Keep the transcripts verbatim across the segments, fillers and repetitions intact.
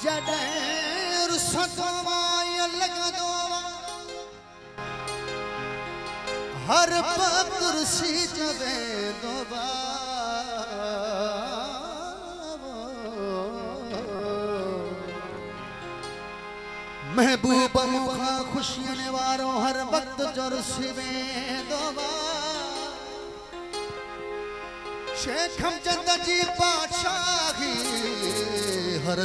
جڏهن رسد ماء لڳندو هر پڪ رسي چويندو محبوب مخا خوشين وارو هر وقت جو رسي ويندو شيخ امجد جي بادشاهي هر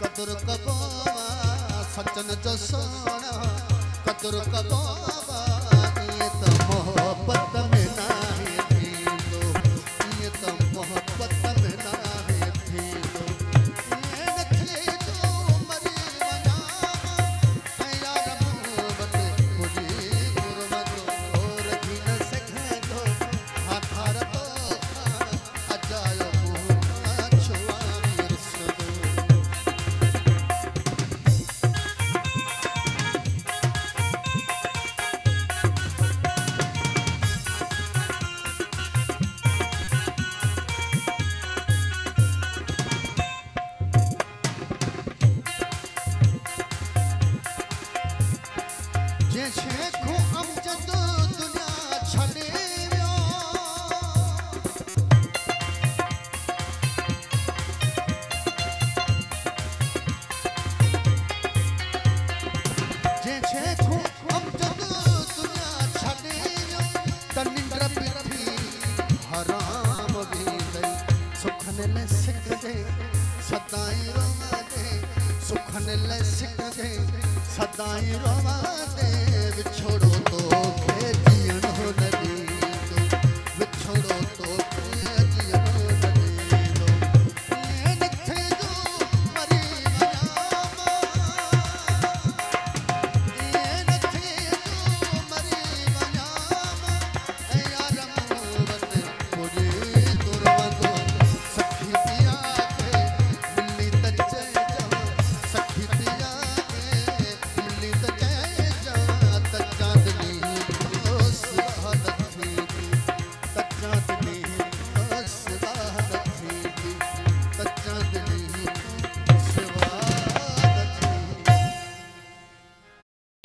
قدر کبابا سچن جو سونا قدر کبابا یہ تو محبت میں نہیں تھی تو یہ تو محبت میں نہیں تھی تو یہ نہ تھی تو مری بنا اے یار محبت مجھے غربت اور بھی نہ سکھے تو ہاتھ تو اجاؤ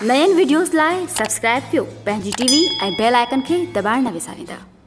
नयन वीडियोस लाइ सब्सक्राइब कयो, पंहिंजी टीवी ऐं बेल आइकन खे दबाइण न विसारींदा।